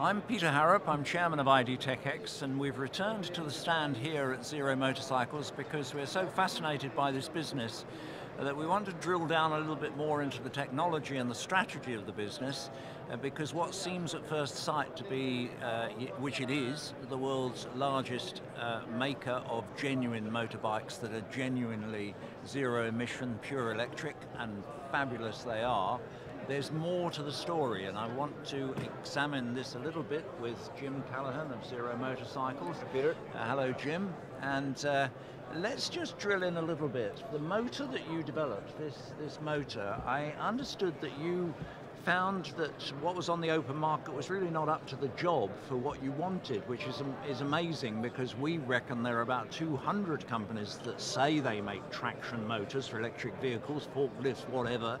I'm Peter Harrop, I'm chairman of IDTechEx, and we've returned to the stand here at Zero Motorcycles because we're so fascinated by this business that we want to drill down a little bit more into the technology and the strategy of the business, because what seems at first sight to be, which it is, the world's largest maker of genuine motorbikes that are genuinely zero emission, pure electric, and fabulous they are, there's more to the story, and I want to examine this a little bit with Jim Callaghan of Zero Motorcycles. Peter. Hello, Jim. And let's just drill in a little bit. The motor that you developed, this motor, I understood that you found that what was on the open market was really not up to the job for what you wanted, which is amazing, because we reckon there are about 200 companies that say they make traction motors for electric vehicles, forklifts, whatever,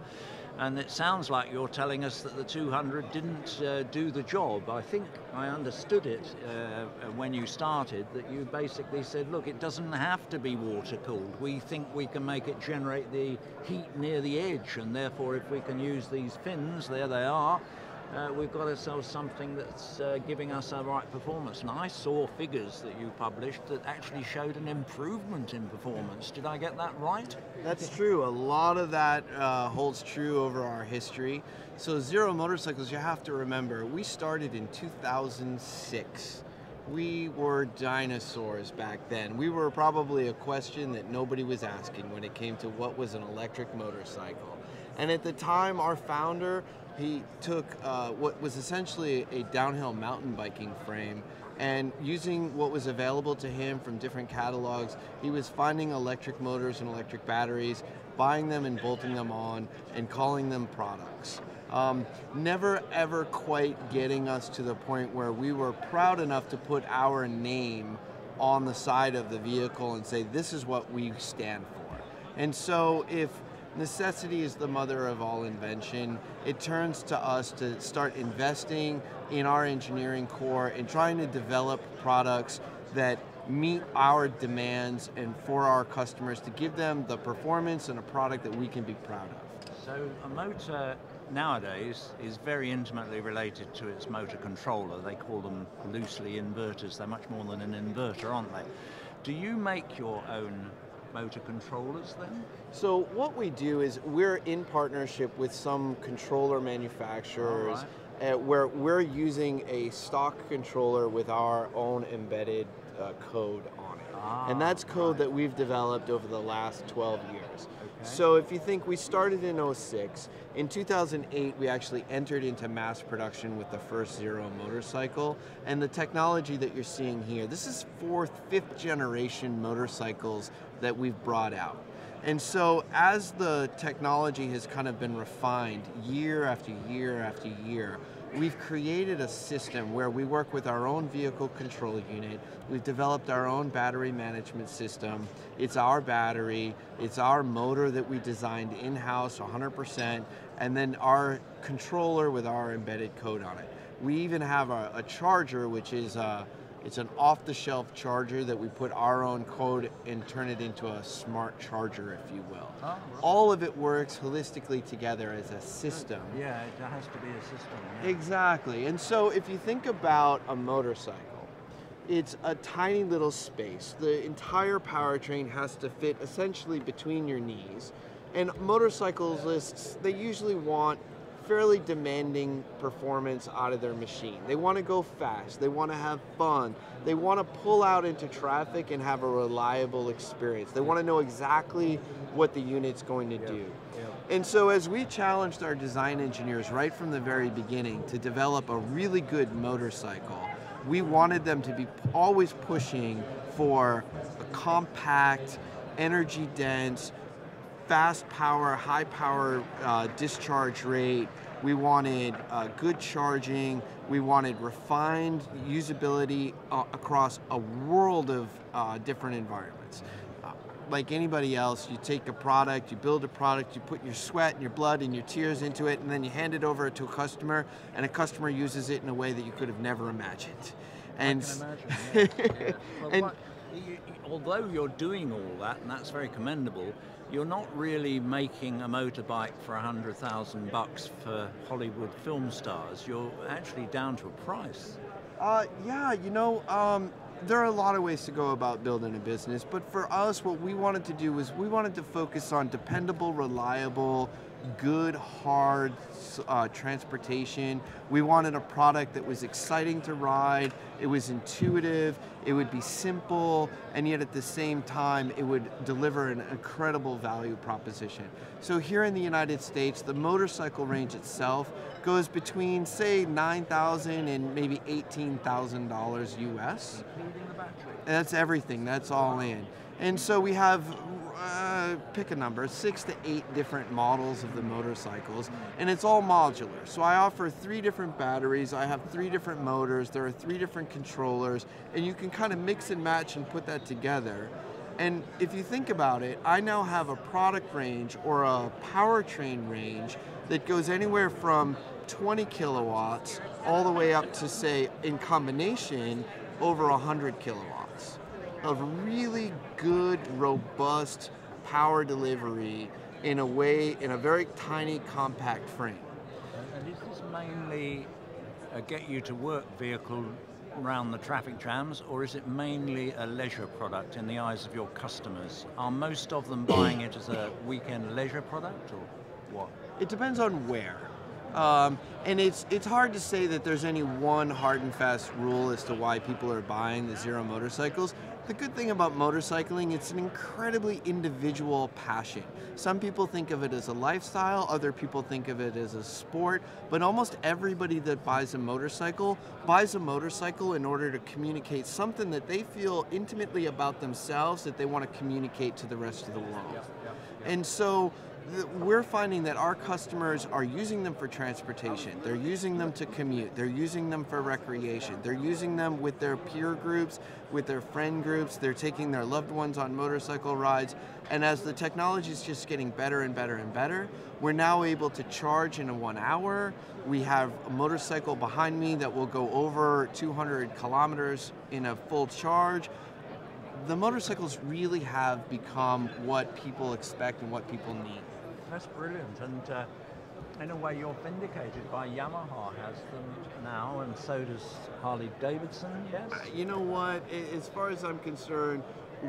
and it sounds like you're telling us that the 200 didn't do the job. I think I understood it when you started, that you basically said, look, it doesn't have to be water-cooled. We think we can make it generate the heat near the edge, and therefore if we can use these fins, there they are, we've got ourselves something that's giving us our right performance. And I saw figures that you published that actually showed an improvement in performance. Did I get that right? That's true. A lot of that holds true over our history. So Zero Motorcycles, you have to remember, we started in 2006. We were dinosaurs back then. We were probably a question that nobody was asking when it came to what was an electric motorcycle. And at the time, our founder, he took what was essentially a downhill mountain biking frame, and using what was available to him from different catalogs, he was finding electric motors and electric batteries, buying them and bolting them on, and calling them products. Never ever quite getting us to the point where we were proud enough to put our name on the side of the vehicle and say, this is what we stand for. And so if necessity is the mother of all invention, it turns to us to start investing in our engineering core and trying to develop products that meet our demands and for our customers, to give them the performance and a product that we can be proud of. So a motor nowadays is very intimately related to its motor controller. They call them loosely inverters. They're much more than an inverter, aren't they? Do you make your own motor controllers then? So what we do is we're in partnership with some controller manufacturers, where we're using a stock controller with our own embedded code on it. And that's code that we've developed over the last 12 years. So if you think, we started in 2006. In 2008, we actually entered into mass production with the first Zero motorcycle. And the technology that you're seeing here, this is fifth generation motorcycles that we've brought out. And so as the technology has kind of been refined year after year after year, we've created a system where we work with our own vehicle control unit. We've developed our own battery management system. It's our battery, it's our motor that we designed in-house 100%, and then our controller with our embedded code on it. We even have a charger, which is it's an off-the-shelf charger that we put our own code and turn it into a smart charger, if you will. Oh, right. All of it works holistically together as a system. Yeah, it has to be a system. Yeah. Exactly. And so if you think about a motorcycle, it's a tiny little space. The entire powertrain has to fit essentially between your knees. And motorcyclists, they usually want fairly demanding performance out of their machine. They want to go fast, they want to have fun, they want to pull out into traffic and have a reliable experience. They want to know exactly what the unit's going to do. And so as we challenged our design engineers right from the very beginning to develop a really good motorcycle, we wanted them to be always pushing for a compact, energy-dense, fast power, high power discharge rate. We wanted good charging. We wanted refined usability across a world of different environments. Like anybody else, you take a product, you build a product, you put your sweat and your blood and your tears into it, and then you hand it over to a customer, and a customer uses it in a way that you could have never imagined. And I can imagine, yeah. Yeah. Well, although you're doing all that, and that's very commendable, you're not really making a motorbike for $100,000 for Hollywood film stars. You're actually down to a price. Yeah, you know, there are a lot of ways to go about building a business, but for us, what we wanted to do was we wanted to focus on dependable, reliable, good, hard transportation. We wanted a product that was exciting to ride, it was intuitive, it would be simple, and yet at the same time, it would deliver an incredible value proposition. So here in the United States, the motorcycle range itself goes between, say, $9,000 and maybe $18,000 US. Including the battery. That's everything, that's all in. And so we have, pick a number, 6 to 8 different models of the motorcycles, and it's all modular. So I offer 3 different batteries, I have 3 different motors, there are 3 different controllers, and you can kind of mix and match and put that together. And if you think about it, I now have a product range or a powertrain range that goes anywhere from 20 kilowatts all the way up to, say, in combination, over 100 kilowatts. Of really good, robust power delivery in a way, in a very tiny, compact frame. And is this mainly a get you to work vehicle around the traffic jams, or is it mainly a leisure product in the eyes of your customers? Are most of them buying it as a weekend leisure product, or what? It depends on where. And it's hard to say that there's any one hard and fast rule as to why people are buying the Zero motorcycles. The good thing about motorcycling, it's an incredibly individual passion. Some people think of it as a lifestyle, other people think of it as a sport, but almost everybody that buys a motorcycle in order to communicate something that they feel intimately about themselves that they want to communicate to the rest of the world. And so, we're finding that our customers are using them for transportation, they're using them to commute, they're using them for recreation, they're using them with their peer groups, with their friend groups, they're taking their loved ones on motorcycle rides, and as the technology is just getting better and better and better, we're now able to charge in 1 hour. We have a motorcycle behind me that will go over 200 kilometers in a full charge. The motorcycles really have become what people expect and what people need. That's brilliant, and in a way you're vindicated by Yamaha has them now, and so does Harley Davidson, yes? You know what, as far as I'm concerned,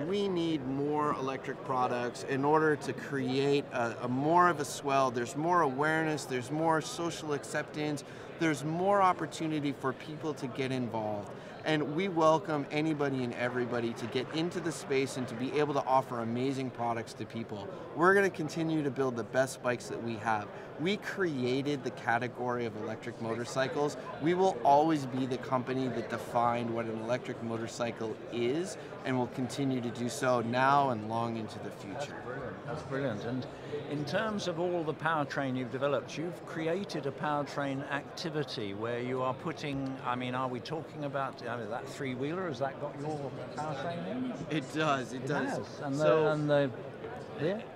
we need more electric products in order to create a more of a swell. There's more awareness, there's more social acceptance, there's more opportunity for people to get involved. And we welcome anybody and everybody to get into the space and to be able to offer amazing products to people. We're going to continue to build the best bikes that we have. We created the category of electric motorcycles. We will always be the company that defined what an electric motorcycle is, and will continue to do so now and long into the future. That's brilliant. That's brilliant. And in terms of all the powertrain you've developed, you've created a powertrain activity where you are putting, I mean, are we talking about that three-wheeler? Has that got your powertrain in? It does, it does. Has. And so,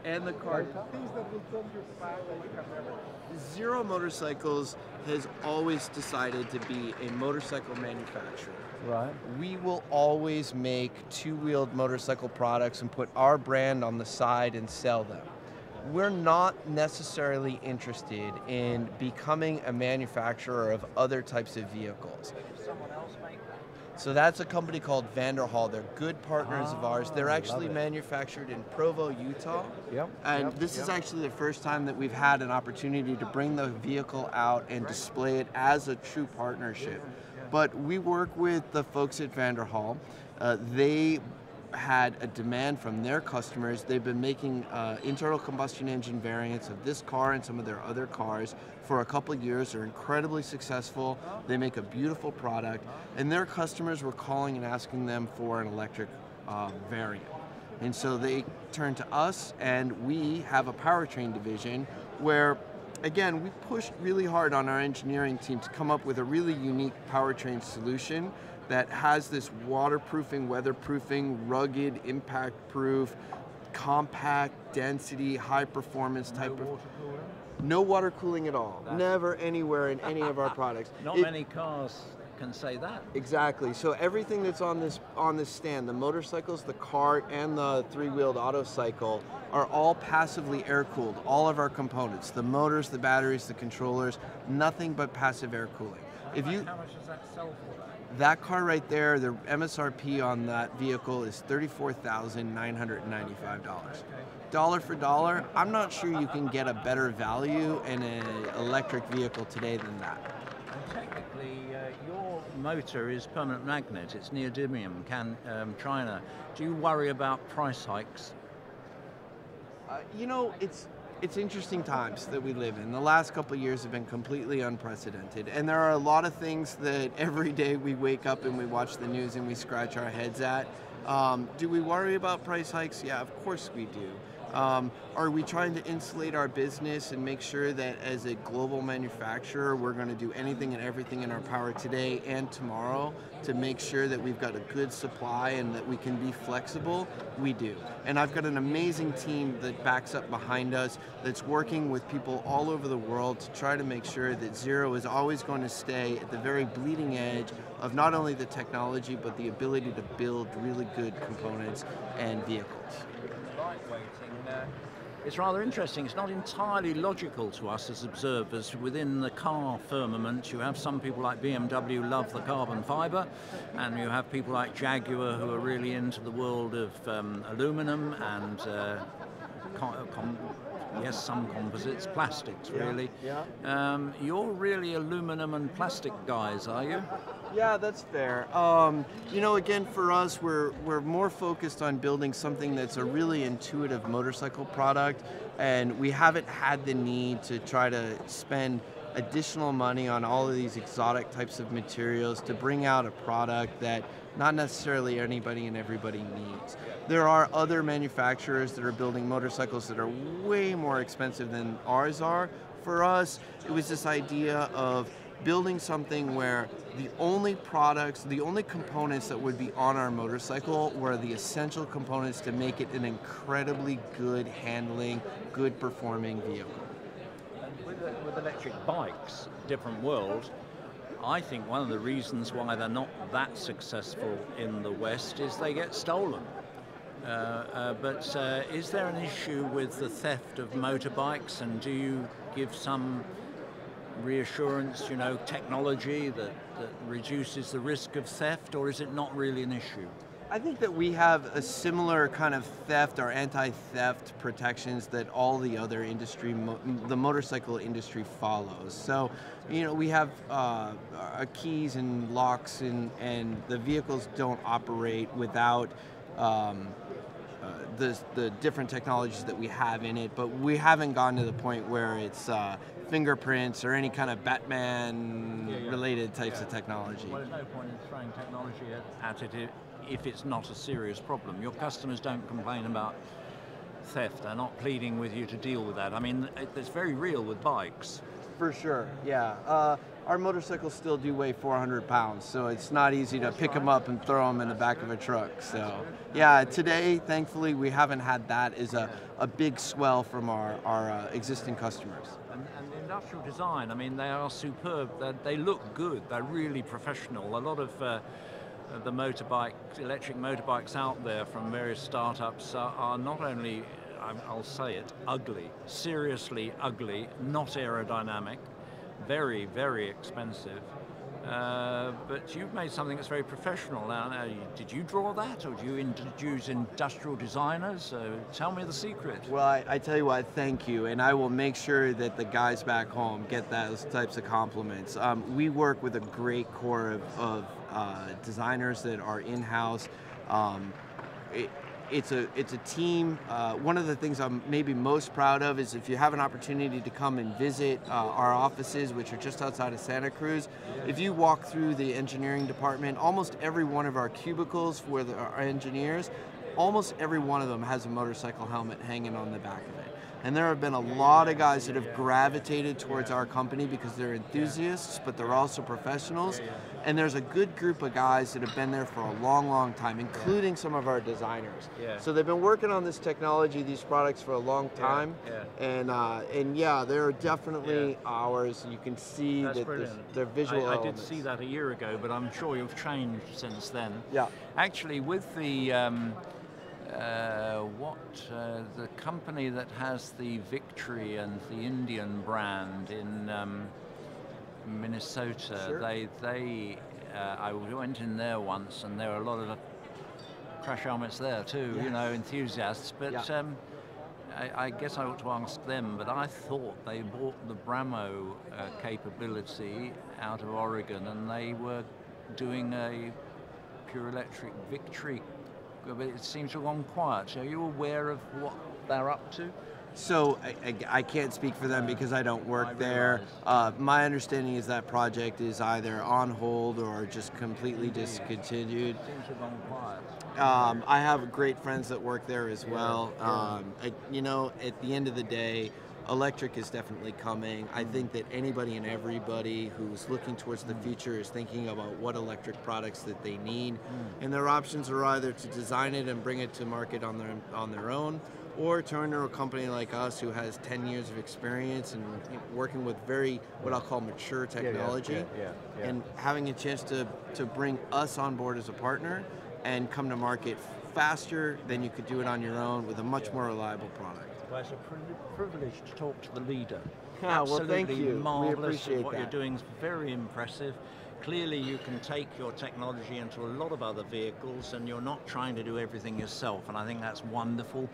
and the car. Things that will build your style that you have ever. Zero Motorcycles has always decided to be a motorcycle manufacturer. Right. We will always make two-wheeled motorcycle products and put our brand on the side and sell them. We're not necessarily interested in becoming a manufacturer of other types of vehicles. Someone else make that? So that's a company called Vanderhall. They're good partners of ours. They're actually manufactured in Provo, Utah. Yep. And this is actually the first time that we've had an opportunity to bring the vehicle out and display it as a true partnership. But we work with the folks at Vanderhall. They had a demand from their customers. They've been making internal combustion engine variants of this car and some of their other cars for a couple of years. They're incredibly successful. They make a beautiful product, and their customers were calling and asking them for an electric variant. And so they turned to us, and we have a powertrain division where, again, we pushed really hard on our engineering team to come up with a really unique powertrain solution that has this waterproofing, weatherproofing, rugged, impact-proof, compact, density, high-performance type of... No water cooling at all. Never anywhere in any of our products. Not many cars can say that. Exactly. So everything that's on this stand, the motorcycles, the cart, and the three-wheeled auto cycle, are all passively air-cooled. All of our components, the motors, the batteries, the controllers, nothing but passive air cooling. If you, how much does that sell for? That car right there, the MSRP on that vehicle is $34,995. Dollar for dollar, I'm not sure you can get a better value in an electric vehicle today than that. And technically, your motor is permanent magnet. It's neodymium, China. Do you worry about price hikes? You know, it's interesting times that we live in. The last couple of years have been completely unprecedented, and there are a lot of things that every day we wake up and we watch the news and we scratch our heads at. Do we worry about price hikes? Yeah, of course we do. Are we trying to insulate our business and make sure that as a global manufacturer we're going to do anything and everything in our power today and tomorrow to make sure that we've got a good supply and that we can be flexible? We do. And I've got an amazing team that backs up behind us that's working with people all over the world to try to make sure that Zero is always going to stay at the very bleeding edge of not only the technology but the ability to build really good components and vehicles. Lightweighting there. It's rather interesting. It's not entirely logical to us as observers. Within the car firmament, you have some people like BMW who love the carbon fiber, and you have people like Jaguar who are really into the world of aluminum and some composites, plastics really. Yeah, yeah. You're really aluminum and plastic guys, are you? Yeah, that's fair. You know, again, for us, we're more focused on building something that's a really intuitive motorcycle product, and we haven't had the need to try to spend additional money on all of these exotic types of materials to bring out a product that not necessarily anybody and everybody needs. There are other manufacturers that are building motorcycles that are way more expensive than ours are. For us, it was this idea of building something where the only products, the only components that would be on our motorcycle were the essential components to make it an incredibly good handling, good performing vehicle. With electric bikes, different world. I think one of the reasons why they're not that successful in the West is they get stolen. But is there an issue with the theft of motorbikes, and do you give some reassurance, you know, technology that reduces the risk of theft, or is it not really an issue? I think that we have a similar kind of theft or anti-theft protections that all the other industry, the motorcycle industry follows. So, you know, we have keys and locks, and the vehicles don't operate without the different technologies that we have in it, but we haven't gotten to the point where it's fingerprints or any kind of Batman-related types of technology. Well, there's no point in throwing technology at it if it's not a serious problem. Your customers don't complain about theft. They're not pleading with you to deal with that. I mean, it's very real with bikes. For sure, yeah. Our motorcycles still do weigh 400 pounds, so it's not easy to pick them up and throw them in the back of a truck. So, yeah, today, thankfully, we haven't had that as a big swell from our existing customers. And the industrial design, I mean, they are superb. They look good. They're really professional. A lot of the electric motorbikes out there from various startups are not only, I'll say it, ugly, seriously ugly, not aerodynamic, very, very expensive, but you've made something that's very professional. Now, did you draw that, or do you introduce industrial designers? Tell me the secret. Well, I tell you what, thank you, and I will make sure that the guys back home get those types of compliments. We work with a great core of designers that are in-house. It's a team. One of the things I'm maybe most proud of is if you have an opportunity to come and visit our offices, which are just outside of Santa Cruz, if you walk through the engineering department, almost every one of our cubicles for our engineers, almost every one of them has a motorcycle helmet hanging on the back of it. And there have been a lot of guys that have gravitated towards our company because they're enthusiasts, but they're also professionals. And there's a good group of guys that have been there for a long, long time, including some of our designers. So they've been working on this technology, these products for a long time. And yeah, they're definitely ours. You can see that they're visual elements. I did see that a year ago, but I'm sure you've changed since then. Yeah. Actually, with the... the company that has the Victory and the Indian brand in Minnesota, I went in there once, and there were a lot of crash helmets there too, you know, enthusiasts, but I guess I ought to ask them, but I thought they bought the Bramo capability out of Oregon, and they were doing a pure electric Victory. But it seems to have gone quiet. Are you aware of what they're up to? So I can't speak for them because I don't work there. My understanding is that project is either on hold or just completely discontinued. It seems to have gone quiet. I have great friends that work there as well. You know, at the end of the day, electric is definitely coming. I think that anybody and everybody who's looking towards the future is thinking about what electric products that they need, and their options are either to design it and bring it to market on their own, or turn to a company like us who has 10 years of experience and working with very, what I'll call, mature technology, and having a chance to bring us on board as a partner and come to market faster than you could do it on your own with a much more reliable product. Well, it's a privilege to talk to the leader. Absolutely, well, thank you. Marvelous. We appreciate what you're doing is very impressive. Clearly, you can take your technology into a lot of other vehicles, and you're not trying to do everything yourself. And I think that's wonderful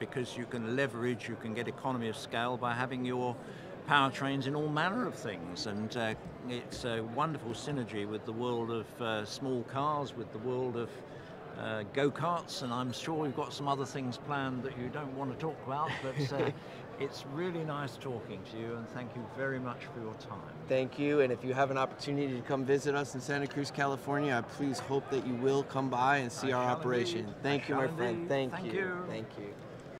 because you can leverage, you can get economy of scale by having your powertrains in all manner of things. And it's a wonderful synergy with the world of small cars, with the world of go-karts, and I'm sure you've got some other things planned that you don't want to talk about, but it's really nice talking to you, and thank you very much for your time. Thank you, and if you have an opportunity to come visit us in Santa Cruz, California, I please hope that you will come by and see our operation. Thank you, my friend. Thank you. Thank you.